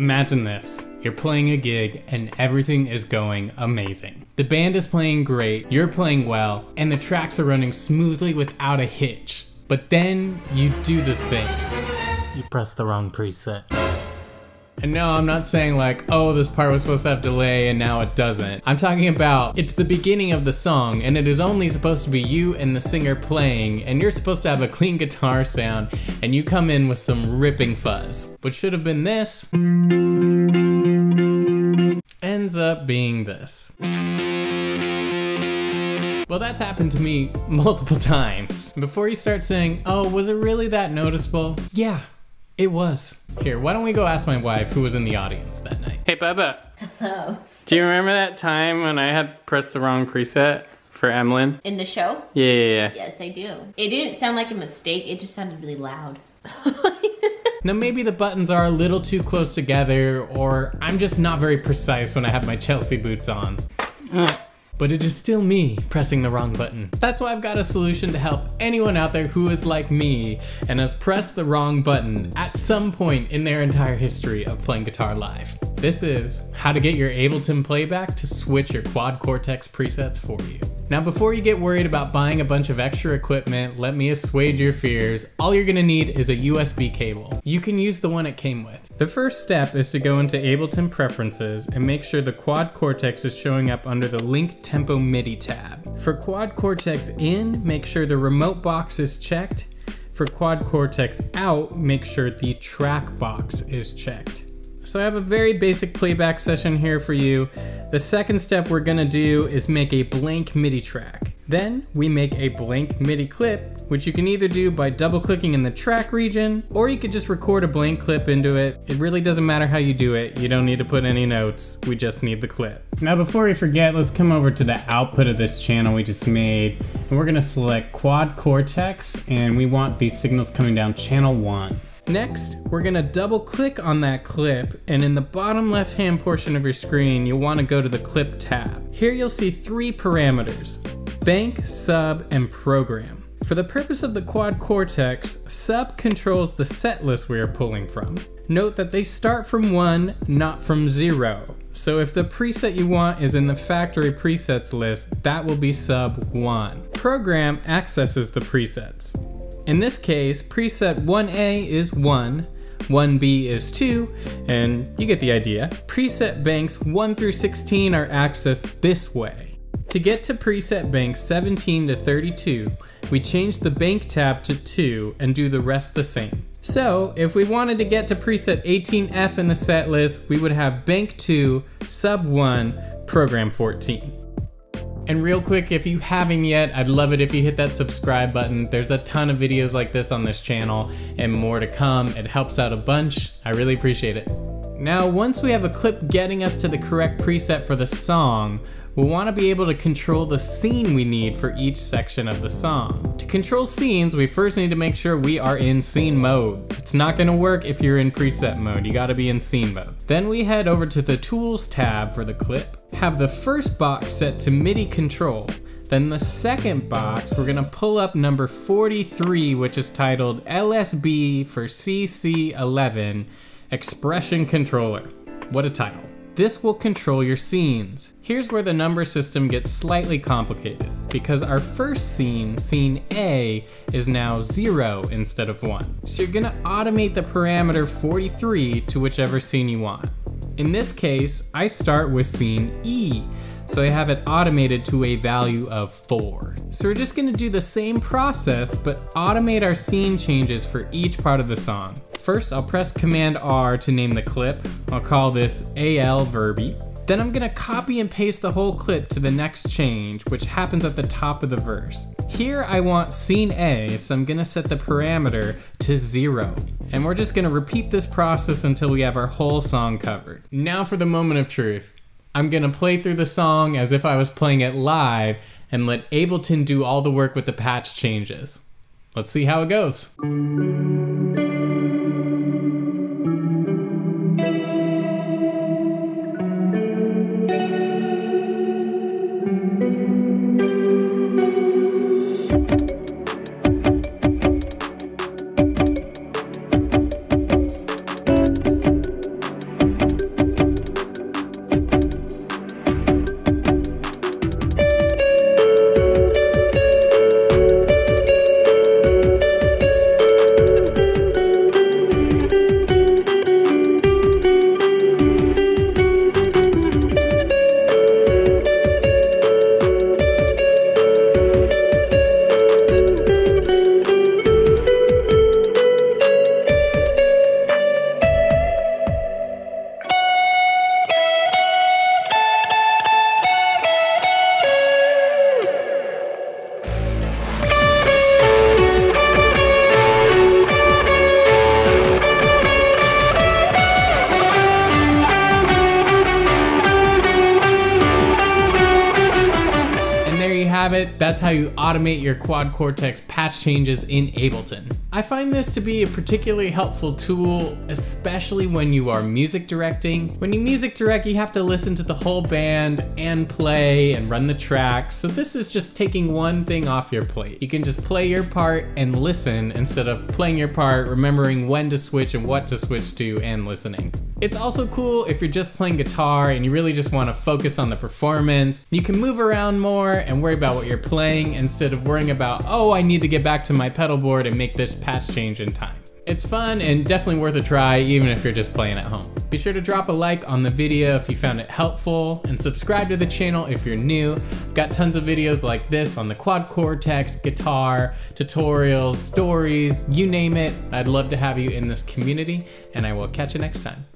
Imagine this. You're playing a gig and everything is going amazing. The band is playing great, you're playing well, and the tracks are running smoothly without a hitch. But then you do the thing. You press the wrong preset. And no, I'm not saying like, oh, this part was supposed to have delay and now it doesn't. I'm talking about it's the beginning of the song and it is only supposed to be you and the singer playing and you're supposed to have a clean guitar sound and you come in with some ripping fuzz. What should have been this ends up being this. Well, that's happened to me multiple times. Before you start saying, oh, was it really that noticeable? Yeah. It was. Here, why don't we go ask my wife who was in the audience that night. Hey, Bubba. Hello. Do you remember that time when I had pressed the wrong preset for Emlyn? In the show? Yeah. Yes, I do. It didn't sound like a mistake. It just sounded really loud. Now maybe the buttons are a little too close together, or I'm just not very precise when I have my Chelsea boots on. But it is still me pressing the wrong button. That's why I've got a solution to help anyone out there who is like me and has pressed the wrong button at some point in their entire history of playing guitar live. This is how to get your Ableton playback to switch your Quad Cortex presets for you. Now, before you get worried about buying a bunch of extra equipment, let me assuage your fears. All you're gonna need is a USB cable. You can use the one it came with. The first step is to go into Ableton Preferences and make sure the Quad Cortex is showing up under the Link Tempo MIDI tab. For Quad Cortex in, make sure the remote box is checked. For Quad Cortex out, make sure the track box is checked. So I have a very basic playback session here for you. The second step we're gonna do is make a blank MIDI track. Then we make a blank MIDI clip, which you can either do by double clicking in the track region, or you could just record a blank clip into it. It really doesn't matter how you do it. You don't need to put any notes. We just need the clip. Now, before we forget, let's come over to the output of this channel we just made, and we're gonna select Quad Cortex, and we want these signals coming down channel 1. Next, we're gonna double click on that clip, and in the bottom left-hand portion of your screen, you'll wanna go to the clip tab. Here you'll see three parameters: bank, sub, and program. For the purpose of the Quad Cortex, sub controls the set list we are pulling from. Note that they start from 1, not from 0. So if the preset you want is in the factory presets list, that will be sub 1. Program accesses the presets. In this case, preset 1A is 1, 1B is 2, and you get the idea. Preset banks 1 through 16 are accessed this way. To get to preset banks 17 to 32, we change the bank tab to 2 and do the rest the same. So if we wanted to get to preset 18F in the set list, we would have bank 2, sub 1, program 14. And real quick, if you haven't yet, I'd love it if you hit that subscribe button. There's a ton of videos like this on this channel and more to come. It helps out a bunch. I really appreciate it. Now, once we have a clip getting us to the correct preset for the song, we'll want to be able to control the scene we need for each section of the song. To control scenes, we first need to make sure we are in scene mode. It's not going to work if you're in preset mode. You got to be in scene mode. Then we head over to the Tools tab for the clip. Have the first box set to MIDI control. Then the second box, we're going to pull up number 43, which is titled LSB for CC11, Expression Controller. What a title. This will control your scenes. Here's where the number system gets slightly complicated, because our first scene, scene A, is now 0 instead of 1. So you're gonna automate the parameter 43 to whichever scene you want. In this case, I start with scene E, so I have it automated to a value of 4. So we're just gonna do the same process, but automate our scene changes for each part of the song. First, I'll press Command R to name the clip. I'll call this AL Verby. Then I'm gonna copy and paste the whole clip to the next change, which happens at the top of the verse. Here I want scene A, so I'm gonna set the parameter to 0. And we're just gonna repeat this process until we have our whole song covered. Now for the moment of truth. I'm gonna play through the song as if I was playing it live and let Ableton do all the work with the patch changes. Let's see how it goes. have it, that's how you automate your Quad Cortex patch changes in Ableton. I find this to be a particularly helpful tool, especially when you are music directing. When you music direct, you have to listen to the whole band and play and run the track. So this is just taking one thing off your plate. You can just play your part and listen instead of playing your part, remembering when to switch and what to switch to and listening. It's also cool if you're just playing guitar and you really just want to focus on the performance. You can move around more and worry about what you're playing instead of worrying about, oh, I need to get back to my pedal board and make this patch change in time. It's fun and definitely worth a try even if you're just playing at home. Be sure to drop a like on the video if you found it helpful and subscribe to the channel if you're new. I've got tons of videos like this on the Quad Cortex, guitar, tutorials, stories, you name it. I'd love to have you in this community and I will catch you next time.